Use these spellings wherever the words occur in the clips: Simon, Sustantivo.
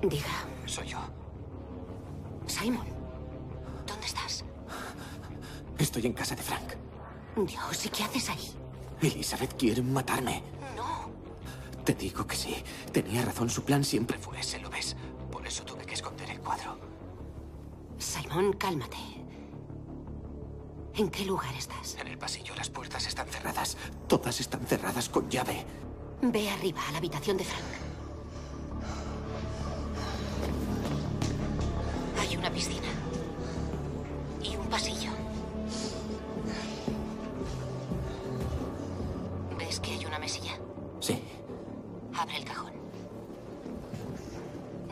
Diga. Soy yo. Simon, ¿dónde estás? Estoy en casa de Frank. Dios, ¿y qué haces ahí? Elizabeth quiere matarme. No. Te digo que sí. Tenía razón, su plan siempre fue ese, ¿lo ves? Por eso tuve que esconder el cuadro. Simon, cálmate. ¿En qué lugar estás? En el pasillo, las puertas están cerradas. Todas están cerradas con llave. Ve arriba, a la habitación de Frank. Una piscina y un pasillo. ¿Ves que hay una mesilla? Sí. Abre el cajón.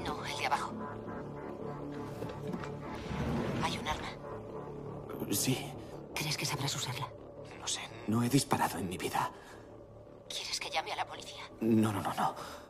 No, el de abajo. ¿Hay un arma? Sí. ¿Crees que sabrás usarla? No sé, no he disparado en mi vida. ¿Quieres que llame a la policía? No.